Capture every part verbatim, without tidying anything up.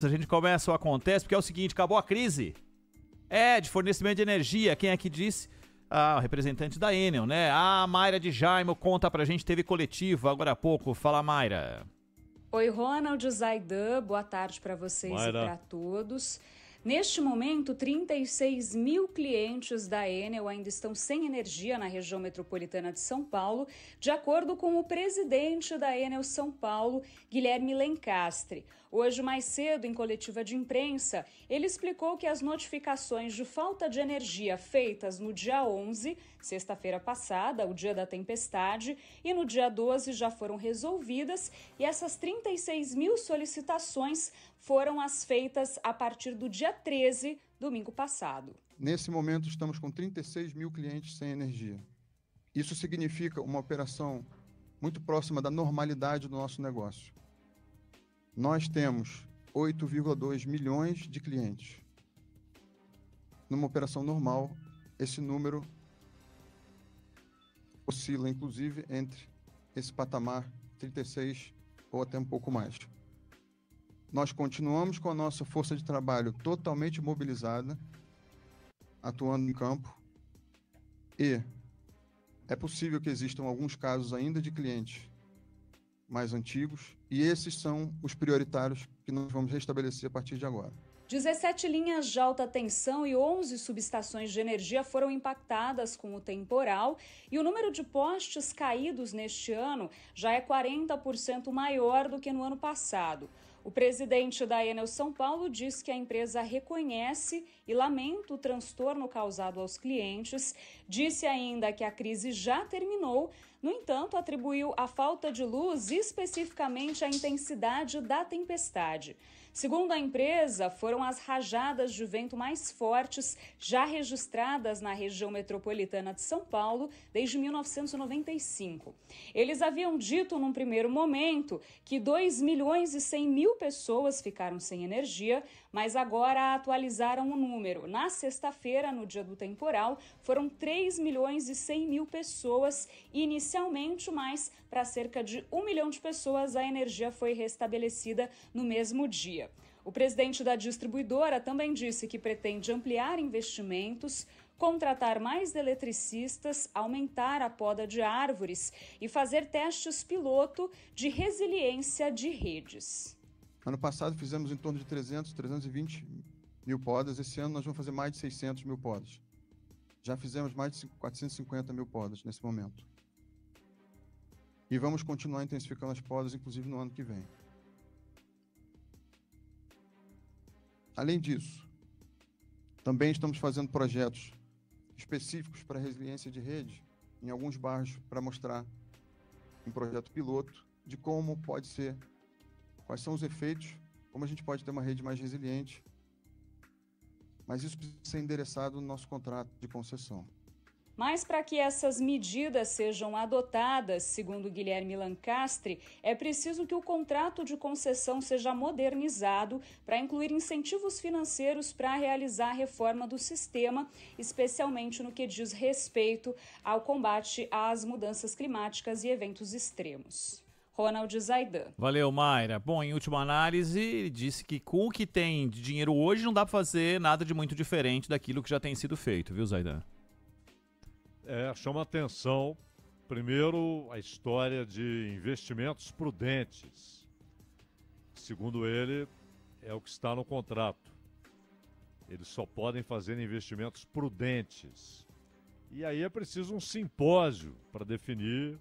A gente começa o Acontece, porque é o seguinte, acabou a crise. É, de fornecimento de energia, quem é que disse? Ah, o representante da Enel, né? Ah, Mayra de Jaimo conta pra gente, teve coletiva agora há pouco. Fala, Mayra. Oi, Ronald Zaidan, boa tarde pra vocês Mayra. E pra todos. Neste momento, trinta e seis mil clientes da Enel ainda estão sem energia na região metropolitana de São Paulo, de acordo com o presidente da Enel São Paulo, Guilherme Lencastre. Hoje, mais cedo, em coletiva de imprensa, ele explicou que as notificações de falta de energia feitas no dia onze, sexta-feira passada, o dia da tempestade, e no dia doze já foram resolvidas, e essas trinta e seis mil solicitações foram as feitas a partir do dia treze, domingo passado. Nesse momento, estamos com trinta e seis mil clientes sem energia. Isso significa uma operação muito próxima da normalidade do nosso negócio. Nós temos oito vírgula dois milhões de clientes. Numa operação normal, esse número oscila, inclusive, entre esse patamar trinta e seis ou até um pouco mais. Nós continuamos com a nossa força de trabalho totalmente mobilizada, atuando em campo, e é possível que existam alguns casos ainda de clientes mais antigos, e esses são os prioritários que nós vamos restabelecer a partir de agora. dezessete linhas de alta tensão e onze subestações de energia foram impactadas com o temporal, e o número de postes caídos neste ano já é quarenta por cento maior do que no ano passado. O presidente da Enel São Paulo diz que a empresa reconhece e lamenta o transtorno causado aos clientes, disse ainda que a crise já terminou, no entanto, atribuiu a falta de luz especificamente à intensidade da tempestade. Segundo a empresa, foram as rajadas de vento mais fortes já registradas na região metropolitana de São Paulo desde mil novecentos e noventa e cinco. Eles haviam dito num primeiro momento que dois milhões e cem mil pessoas ficaram sem energia, mas agora atualizaram o número. Na sexta-feira, no dia do temporal, foram três milhões e cem mil pessoas iniciadas. Inicialmente, mais para cerca de um milhão de pessoas, a energia foi restabelecida no mesmo dia. O presidente da distribuidora também disse que pretende ampliar investimentos, contratar mais eletricistas, aumentar a poda de árvores e fazer testes piloto de resiliência de redes. Ano passado fizemos em torno de trezentos, trezentos e vinte mil podas. Esse ano nós vamos fazer mais de seiscentos mil podas. Já fizemos mais de quatrocentos e cinquenta mil podas nesse momento. E vamos continuar intensificando as podas, inclusive no ano que vem. Além disso, também estamos fazendo projetos específicos para resiliência de rede em alguns bairros para mostrar um projeto piloto de como pode ser, quais são os efeitos, como a gente pode ter uma rede mais resiliente. Mas isso precisa ser endereçado no nosso contrato de concessão. Mas para que essas medidas sejam adotadas, segundo Guilherme Lencastre, é preciso que o contrato de concessão seja modernizado para incluir incentivos financeiros para realizar a reforma do sistema, especialmente no que diz respeito ao combate às mudanças climáticas e eventos extremos. Ronald Zaidan. Valeu, Mayra. Bom, em última análise, ele disse que com o que tem de dinheiro hoje não dá para fazer nada de muito diferente daquilo que já tem sido feito, viu, Zaidan? É, chama atenção, primeiro, a história de investimentos prudentes. Segundo ele, é o que está no contrato. Eles só podem fazer investimentos prudentes. E aí é preciso um simpósio para definir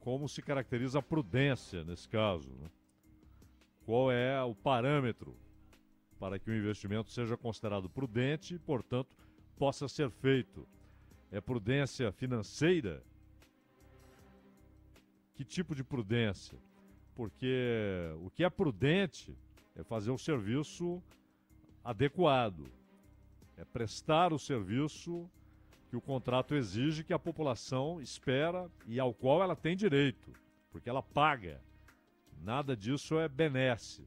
como se caracteriza a prudência nesse caso, né? Qual é o parâmetro para que o investimento seja considerado prudente e, portanto, possa ser feito. É prudência financeira? Que tipo de prudência? Porque o que é prudente é fazer o serviço adequado, é prestar o serviço que o contrato exige, que a população espera e ao qual ela tem direito, porque ela paga. Nada disso é benesse.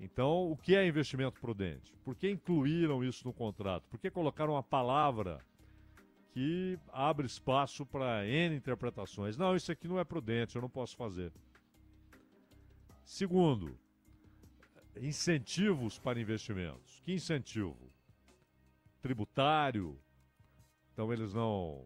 Então, o que é investimento prudente? Por que incluíram isso no contrato? Por que colocaram a palavra que abre espaço para N interpretações? Não, isso aqui não é prudente, eu não posso fazer. Segundo, incentivos para investimentos. Que incentivo? Tributário. Então eles não,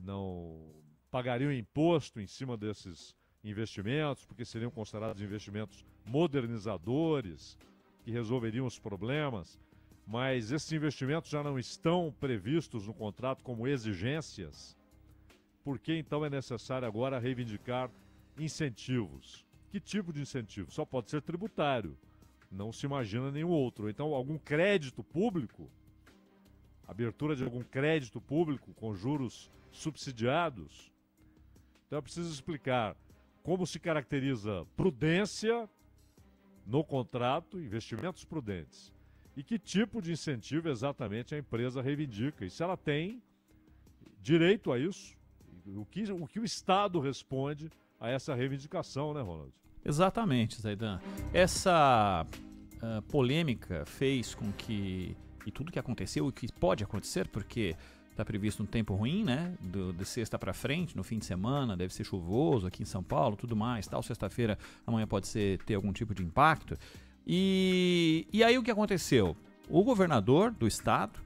não pagariam imposto em cima desses investimentos, porque seriam considerados investimentos modernizadores, que resolveriam os problemas, mas esses investimentos já não estão previstos no contrato como exigências. Por que então é necessário agora reivindicar incentivos? Que tipo de incentivo? Só pode ser tributário, não se imagina nenhum outro. Então, algum crédito público, abertura de algum crédito público com juros subsidiados. Então, é preciso explicar como se caracteriza prudência no contrato, investimentos prudentes, e que tipo de incentivo exatamente a empresa reivindica, e se ela tem direito a isso, o que o, que o Estado responde a essa reivindicação, né, Ronald? Exatamente, Zaidan. Essa uh, polêmica fez com que, e tudo que aconteceu, e que pode acontecer, porque está previsto um tempo ruim, né, do, de sexta para frente, no fim de semana, deve ser chuvoso aqui em São Paulo, tudo mais, tal, sexta-feira, amanhã pode ser, ter algum tipo de impacto. E, e aí o que aconteceu? O governador do estado,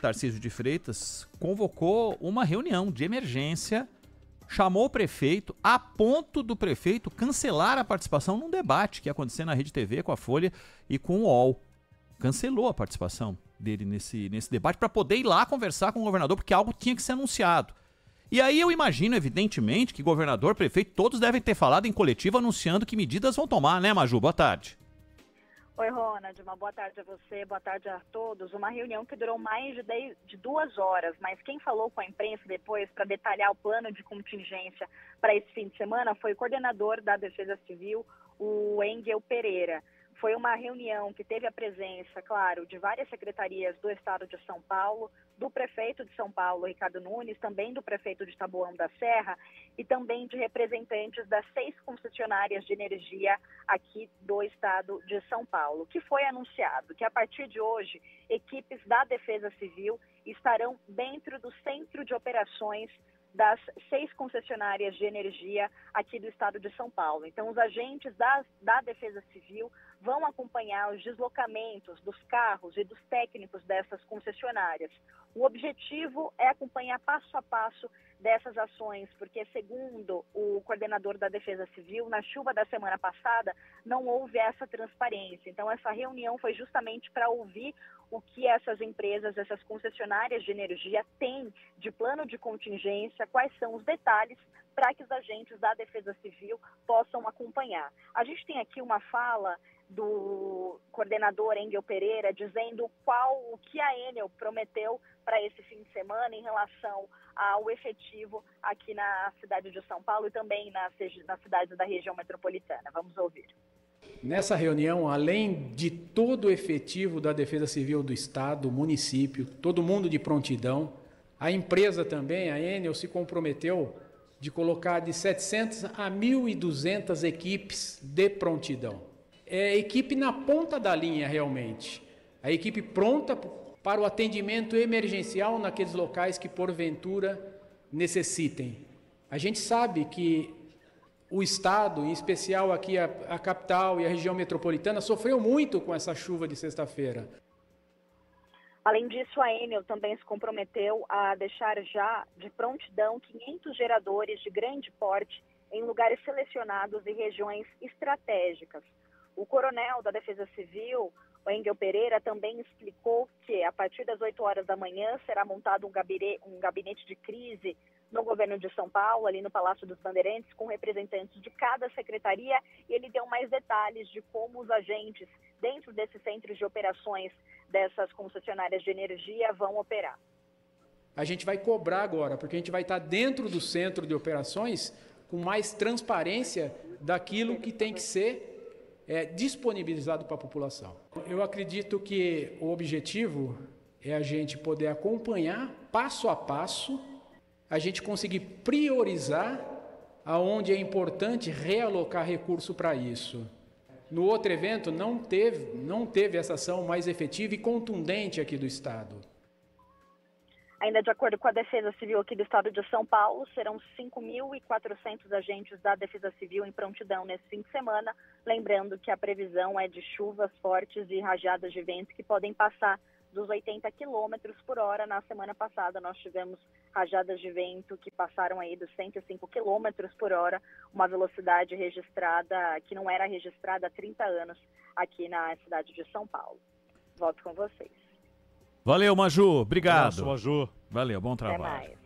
Tarcísio de Freitas, convocou uma reunião de emergência, chamou o prefeito, a ponto do prefeito cancelar a participação num debate que ia acontecer na RedeTV com a Folha e com o U O L. Cancelou a participação dele nesse, nesse debate para poder ir lá conversar com o governador, porque algo tinha que ser anunciado. E aí eu imagino, evidentemente, que governador, prefeito, todos devem ter falado em coletivo anunciando que medidas vão tomar, né, Maju? Boa tarde. Oi, Ronald, uma boa tarde a você, boa tarde a todos. Uma reunião que durou mais de, dez, de duas horas, mas quem falou com a imprensa depois para detalhar o plano de contingência para esse fim de semana foi o coordenador da Defesa Civil, o Engel Pereira. Foi uma reunião que teve a presença, claro, de várias secretarias do Estado de São Paulo, do prefeito de São Paulo, Ricardo Nunes, também do prefeito de Taboão da Serra e também de representantes das seis concessionárias de energia aqui do Estado de São Paulo, que foi anunciado que a partir de hoje equipes da Defesa Civil estarão dentro do centro de operações das seis concessionárias de energia aqui do Estado de São Paulo. Então, os agentes da, da Defesa Civil vão acompanhar os deslocamentos dos carros e dos técnicos dessas concessionárias. O objetivo é acompanhar passo a passo dessas ações, porque, segundo o coordenador da Defesa Civil, na chuva da semana passada não houve essa transparência. Então, essa reunião foi justamente para ouvir o que essas empresas, essas concessionárias de energia têm de plano de contingência, quais são os detalhes para que os agentes da Defesa Civil possam acompanhar. A gente tem aqui uma fala do coordenador Engel Pereira dizendo qual o que a Enel prometeu para esse fim de semana em relação ao efetivo aqui na cidade de São Paulo e também nas, nas cidades da região metropolitana. Vamos ouvir. Nessa reunião, além de todo o efetivo da Defesa Civil do Estado, município, todo mundo de prontidão, a empresa também, a Enel, se comprometeu de colocar de setecentas a mil e duzentas equipes de prontidão. É equipe na ponta da linha, realmente. A equipe pronta para o atendimento emergencial naqueles locais que, porventura, necessitem. A gente sabe que o Estado, em especial aqui a, a capital e a região metropolitana, sofreu muito com essa chuva de sexta-feira. Além disso, a Enel também se comprometeu a deixar já de prontidão quinhentos geradores de grande porte em lugares selecionados e regiões estratégicas. O coronel da Defesa Civil, o Engel Pereira, também explicou que a partir das oito horas da manhã será montado um gabinete, um gabinete de crise no governo de São Paulo, ali no Palácio dos Bandeirantes, com representantes de cada secretaria, e ele deu mais detalhes de como os agentes dentro desses centros de operações dessas concessionárias de energia vão operar. A gente vai cobrar agora, porque a gente vai estar dentro do centro de operações com mais transparência daquilo que tem que ser é, disponibilizado para a população. Eu acredito que o objetivo é a gente poder acompanhar passo a passo, a gente conseguir priorizar aonde é importante realocar recurso para isso. No outro evento não teve, não teve essa ação mais efetiva e contundente aqui do Estado. Ainda de acordo com a Defesa Civil aqui do Estado de São Paulo, serão cinco mil e quatrocentos agentes da Defesa Civil em prontidão nesse fim de semana. Lembrando que a previsão é de chuvas fortes e rajadas de vento que podem passar dos oitenta quilômetros por hora. Na semana passada, nós tivemos rajadas de vento que passaram aí dos cento e cinco quilômetros por hora, uma velocidade registrada que não era registrada há trinta anos aqui na cidade de São Paulo. Volto com vocês. Valeu, Maju. Obrigado. Nossa, Maju. Valeu, bom trabalho. Até mais.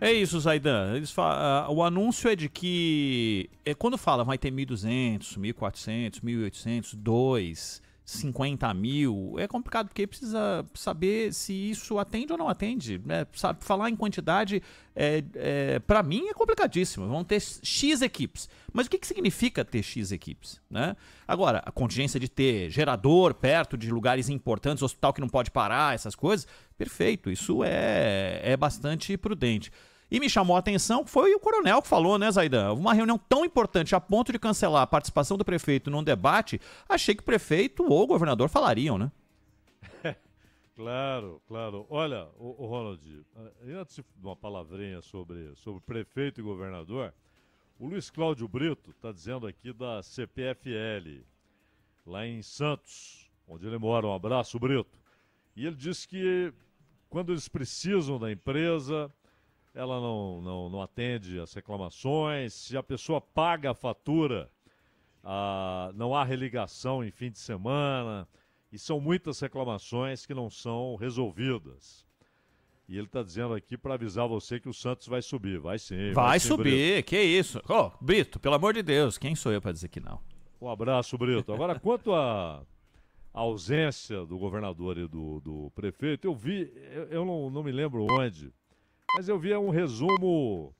É isso, Zaidan. Eles falam, uh, o anúncio é de que... É, quando fala vai ter mil e duzentos, mil e quatrocentos, mil e oitocentos, dois, cinquenta mil, é complicado porque precisa saber se isso atende ou não atende. Né? Sabe, falar em quantidade, é, é, para mim, é complicadíssimo. Vão ter X equipes. Mas o que, que significa ter X equipes? Né? Agora, a contingência de ter gerador perto de lugares importantes, hospital que não pode parar, essas coisas, perfeito, isso é, é bastante prudente. E me chamou a atenção que foi o coronel que falou, né, Zaidan? Uma reunião tão importante a ponto de cancelar a participação do prefeito num debate, achei que o prefeito ou o governador falariam, né? Claro, claro. Olha, o, o Ronald, antes de uma palavrinha sobre, sobre prefeito e governador, o Luiz Cláudio Brito está dizendo aqui da C P F L, lá em Santos, onde ele mora. Um abraço, Brito. E ele diz que quando eles precisam da empresa... ela não, não, não atende as reclamações, se a pessoa paga a fatura, ah, não há religação em fim de semana, e são muitas reclamações que não são resolvidas. E ele está dizendo aqui para avisar você que o Santos vai subir. Vai sim. Vai, vai sim, subir, Brito. Que isso. Oh, Brito, pelo amor de Deus, quem sou eu para dizer que não? Um abraço, Brito. Agora, quanto à ausência do governador e do, do prefeito, eu vi, eu, eu não, não me lembro onde... mas eu vi um resumo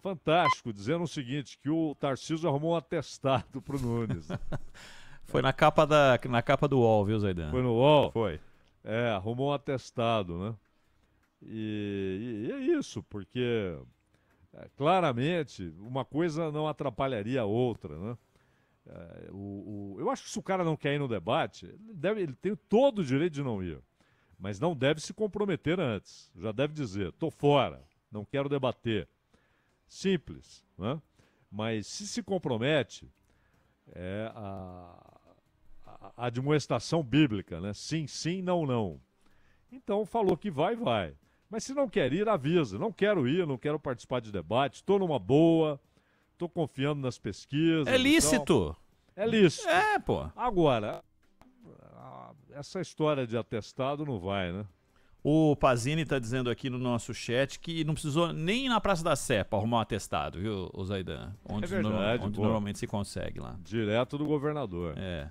fantástico, dizendo o seguinte, que o Tarcísio arrumou um atestado pro Nunes. Foi é. na, capa da, na capa do U O L, viu, Zaidan? Foi no U O L? Foi. É, arrumou um atestado, né? E, e, e é isso, porque é, claramente uma coisa não atrapalharia a outra, né? É, o, o, eu acho que se o cara não quer ir no debate, ele, deve, ele tem todo o direito de não ir. Mas não deve se comprometer antes. Já deve dizer, tô fora, não quero debater. Simples, né? Mas se se compromete, é a, a, a admoestação bíblica, né? Sim, sim, não, não. Então falou que vai, vai. Mas se não quer ir, avisa. Não quero ir, não quero participar de debate, estou numa boa, estou confiando nas pesquisas. É lícito. Então, é lícito. É, pô. Agora... essa história de atestado não vai, né? O Pazini está dizendo aqui no nosso chat que não precisou nem ir na Praça da Sé para arrumar um atestado, viu, Zaidan? Onde, é verdade, no, onde normalmente se consegue lá. Direto do governador. É.